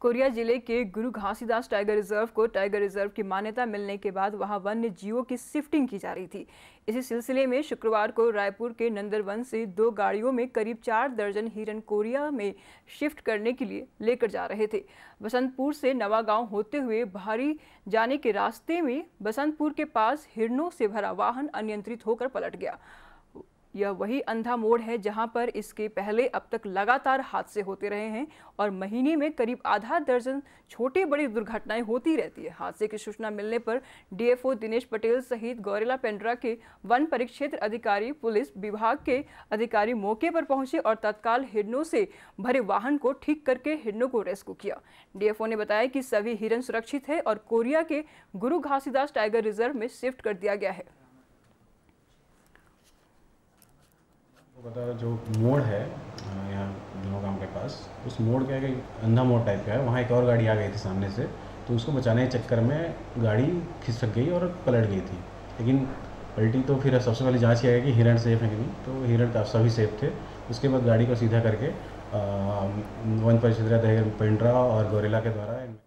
Korea जिले के Guru Ghasidas tiger reserve को टाइगर रिजर्व की मान्यता मिलने के बाद वहां वन्य जीवों की शिफ्टिंग की जा रही थी। इसी सिलसिले में शुक्रवार को रायपुर के नंदनवन से दो गाड़ियों में करीब 4 दर्जन हिरन कोरिया में शिफ्ट करने के लिए लेकर जा रहे थे। बसंतपुर से नवा गाँव होते हुए भारी जाने के रास्ते में बसंतपुर के पास हिरनों से भरा वाहन अनियंत्रित होकर पलट गया। यह वही अंधा मोड़ है जहां पर इसके पहले अब तक लगातार हादसे होते रहे हैं और महीने में करीब आधा दर्जन छोटी बड़ी दुर्घटनाएं होती रहती है। हादसे की सूचना मिलने पर डीएफओ दिनेश पटेल सहित गौरेला पेंड्रा के वन परिक्षेत्र अधिकारी, पुलिस विभाग के अधिकारी मौके पर पहुंचे और तत्काल हिरनों से भरे वाहन को ठीक करके हिरनों को रेस्क्यू किया। डीएफओ ने बताया कि सभी हिरन सुरक्षित है और कोरिया के गुरु घासीदास टाइगर रिजर्व में शिफ्ट कर दिया गया है। पता जो मोड़ है यहाँ नवा गाँव के पास, उस मोड़ के आगे अंधा मोड़ टाइप का है, वहाँ एक और गाड़ी आ गई थी सामने से, तो उसको बचाने के चक्कर में गाड़ी खिसक गई और पलट गई थी। लेकिन पलटी तो फिर सबसे पहले जांच किया गया कि हिरण सेफ है कि नहीं, तो हिरण का सभी सेफ थे। उसके बाद गाड़ी को सीधा करके वन परिक्षेत्र पेंड्रा और गौरेला के द्वारा